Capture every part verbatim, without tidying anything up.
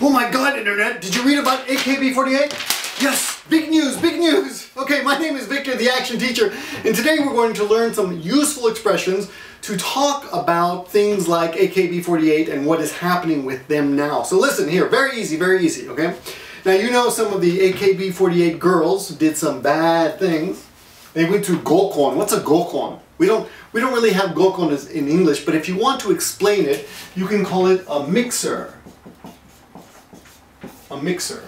Oh my god, internet, did you read about A K B forty-eight? Yes, big news, big news! Okay, my name is Victor, the Action Teacher, and today we're going to learn some useful expressions to talk about things like A K B forty-eight and what is happening with them now. So listen here, very easy, very easy, okay? Now you know some of the A K B forty-eight girls did some bad things. They went to Gokon. What's a Gokon? We don't, we don't really have Gokon as in English, but if you want to explain it, you can call it a mixer. A mixer.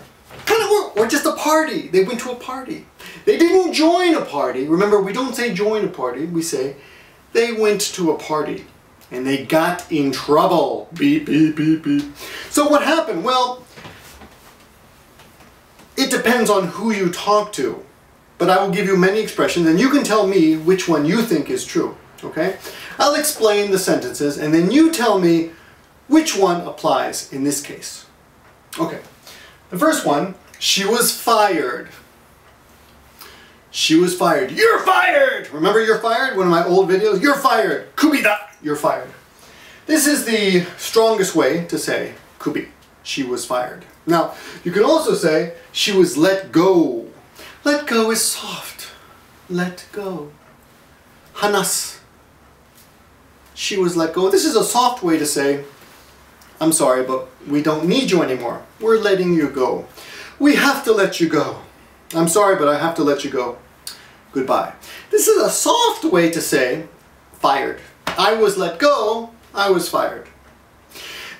Kind of, or, or just a party. They went to a party. They didn't join a party. Remember, we don't say join a party. We say they went to a party and they got in trouble. Beep, beep, beep, beep. So what happened? Well, it depends on who you talk to. But I will give you many expressions, and you can tell me which one you think is true, okay? I'll explain the sentences, and then you tell me which one applies in this case. Okay, the first one, she was fired. She was fired. You're fired! Remember you're fired? One of my old videos? You're fired. Kubida. You're fired. This is the strongest way to say kubi. She was fired. Now, you can also say she was let go. Let go is soft. Let go. Hanas. She was let go. This is a soft way to say, I'm sorry, but we don't need you anymore. We're letting you go. We have to let you go. I'm sorry, but I have to let you go. Goodbye. This is a soft way to say fired. I was let go. I was fired.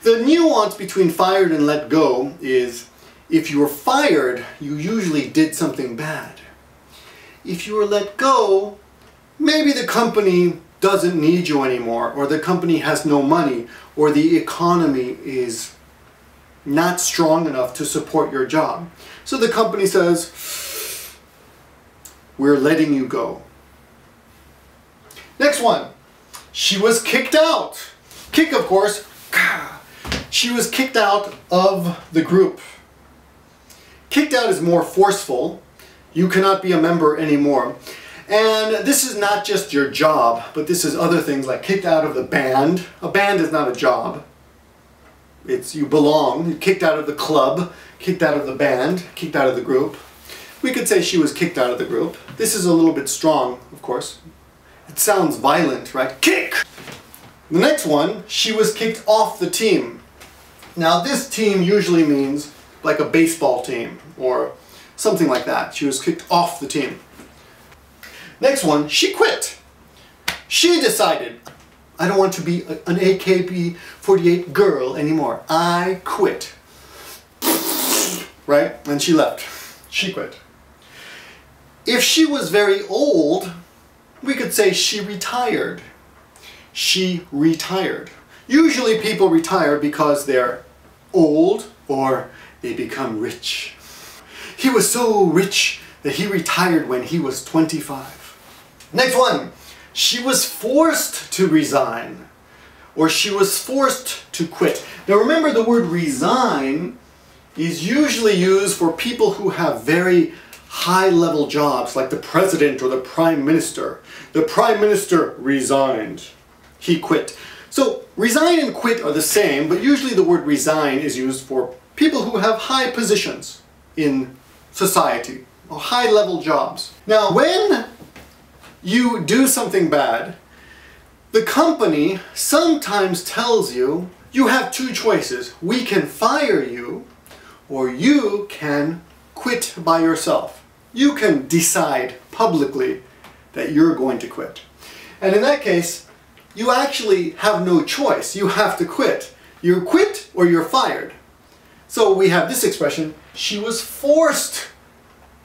The nuance between fired and let go is, if you were fired, you usually did something bad. If you were let go, maybe the company doesn't need you anymore, or the company has no money, or the economy is not strong enough to support your job. So the company says, we're letting you go. Next one, she was kicked out. Kick, of course, she was kicked out of the group. Kicked out is more forceful. You cannot be a member anymore. And this is not just your job, but this is other things like kicked out of the band. A band is not a job. It's you belong. You're kicked out of the club, kicked out of the band, kicked out of the group. We could say she was kicked out of the group. This is a little bit strong, of course. It sounds violent, right? Kick! The next one, she was kicked off the team. Now this team usually means like a baseball team or something like that. She was kicked off the team. Next one, she quit. She decided, I don't want to be an A K B forty-eight girl anymore. I quit. Right? And she left. She quit. If she was very old, we could say she retired. She retired. Usually people retire because they're old or they become rich. He was so rich that he retired when he was twenty-five. Next one. She was forced to resign, or she was forced to quit. Now remember, the word resign is usually used for people who have very high-level jobs, like the president or the prime minister. The prime minister resigned. He quit. So resign and quit are the same, but usually the word resign is used for people who have high positions in society, or high-level jobs. Now, when you do something bad, the company sometimes tells you, you have two choices. We can fire you, or you can quit by yourself. You can decide publicly that you're going to quit. And in that case, you actually have no choice. You have to quit. You quit or you're fired. So we have this expression, she was forced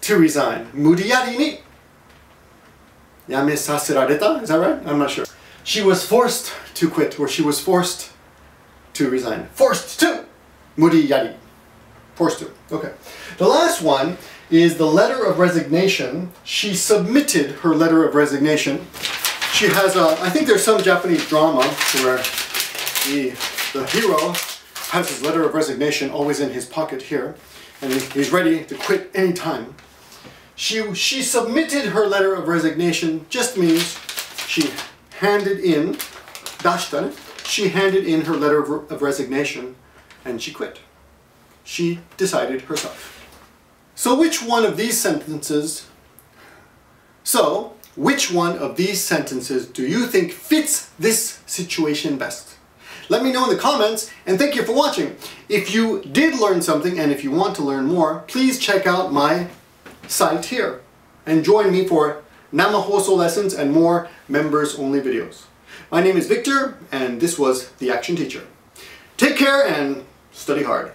to resign. Muriyari ni yame saserareta, is that right? I'm not sure. She was forced to quit, or she was forced to resign. Forced to! Muriyari. Forced to. Okay. The last one is the letter of resignation. She submitted her letter of resignation. She has a, I think there's some Japanese drama where the, the hero has his letter of resignation always in his pocket here, and he's ready to quit anytime. She, she submitted her letter of resignation just means she handed in, dashita, she handed in her letter of, of resignation, and she quit. She decided herself. So which one of these sentences So, which one of these sentences do you think fits this situation best? Let me know in the comments, and thank you for watching. If you did learn something, and if you want to learn more, please check out my site here, and join me for Namahoso lessons and more members-only videos. My name is Victor, and this was The Action Teacher. Take care, and study hard.